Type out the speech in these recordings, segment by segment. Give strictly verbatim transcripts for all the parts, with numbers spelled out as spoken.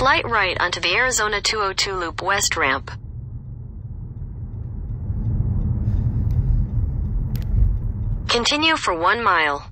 slight right onto the Arizona two oh two Loop West ramp. Continue for one mile.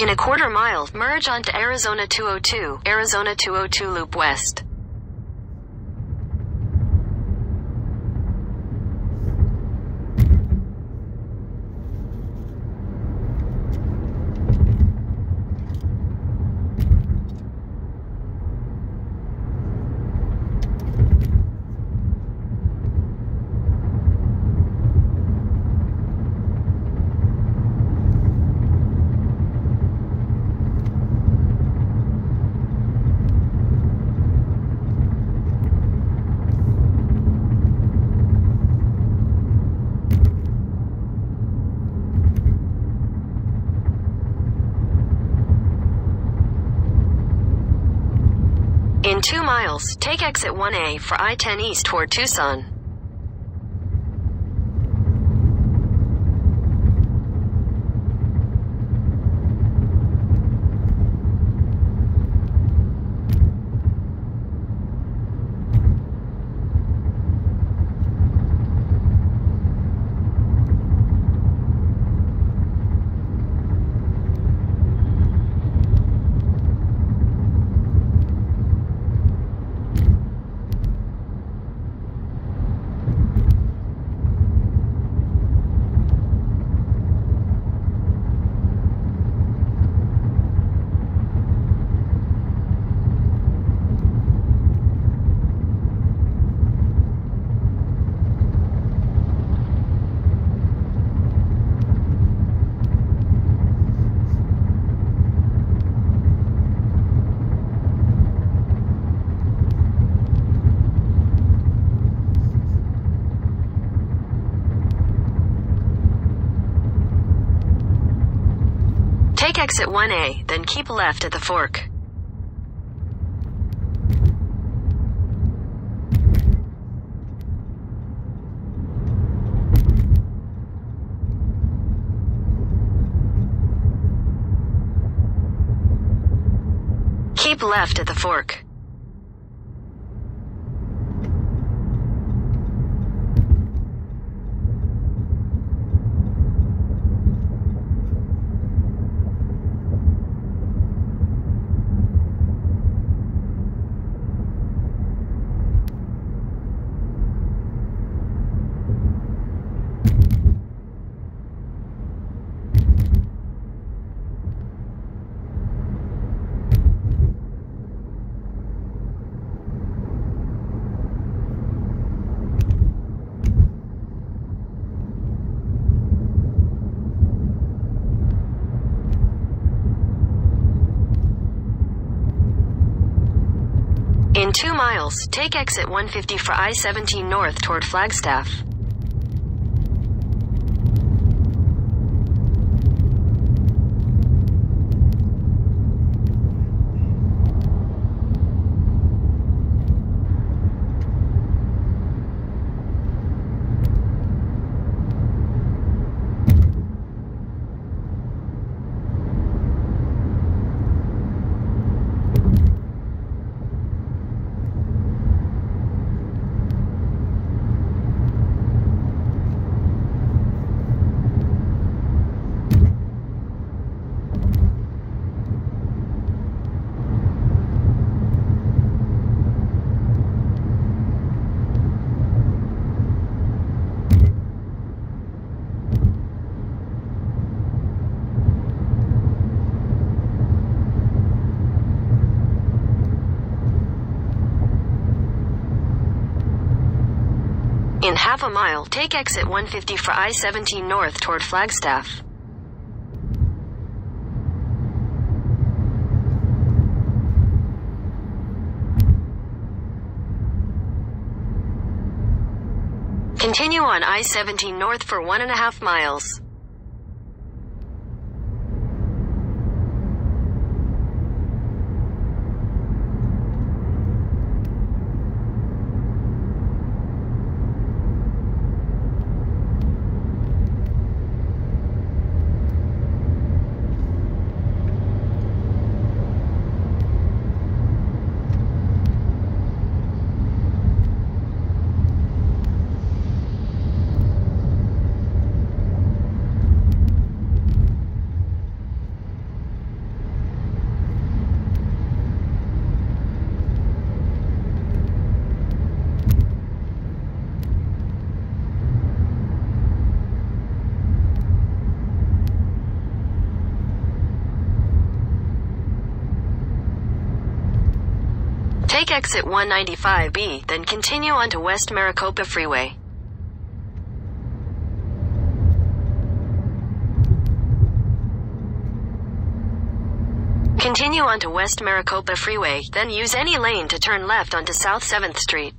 In a quarter mile, merge onto Arizona two oh two, Arizona two oh two Loop West. In two miles, take exit one A for I ten East toward Tucson. Take exit one A, then keep left at the fork. Keep left at the fork. In two miles, take exit one fifty for I seventeen North toward Flagstaff. In half a mile, take exit one fifty for I seventeen north toward Flagstaff. Continue on I seventeen north for one and a half miles. Take exit one ninety-five B, then continue on to West Maricopa Freeway. Continue on to West Maricopa Freeway, then use any lane to turn left onto South seventh Street.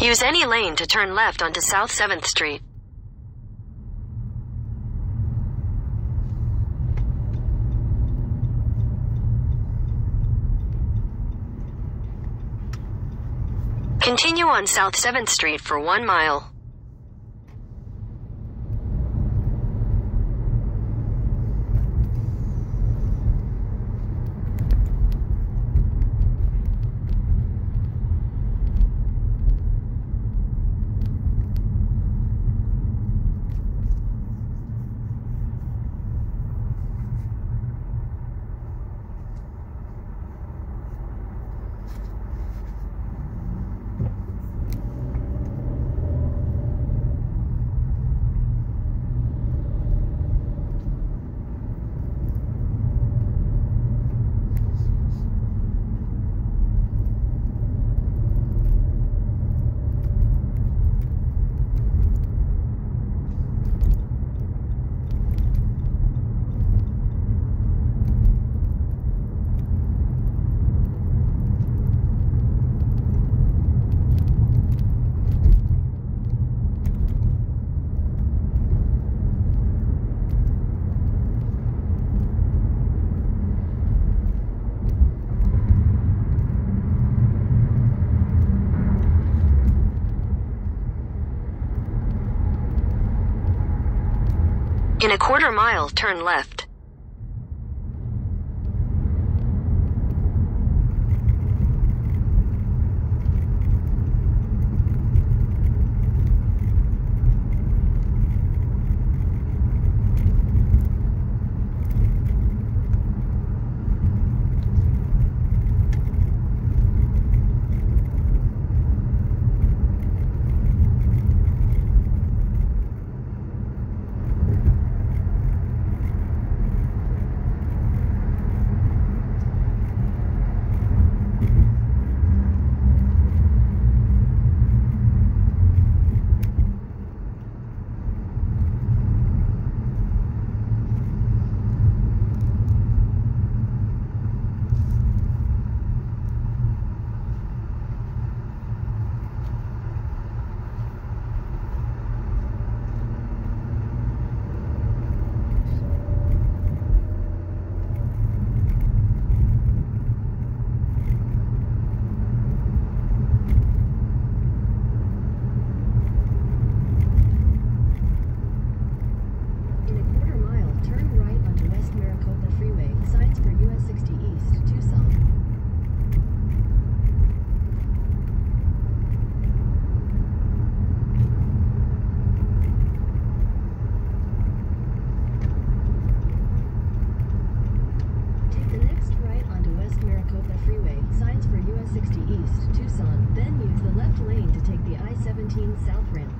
Use any lane to turn left onto South seventh Street. Continue on South seventh Street for one mile. In a quarter mile, turn left. Lakota Freeway, signs for U S sixty East, Tucson, then use the left lane to take the I seventeen South ramp.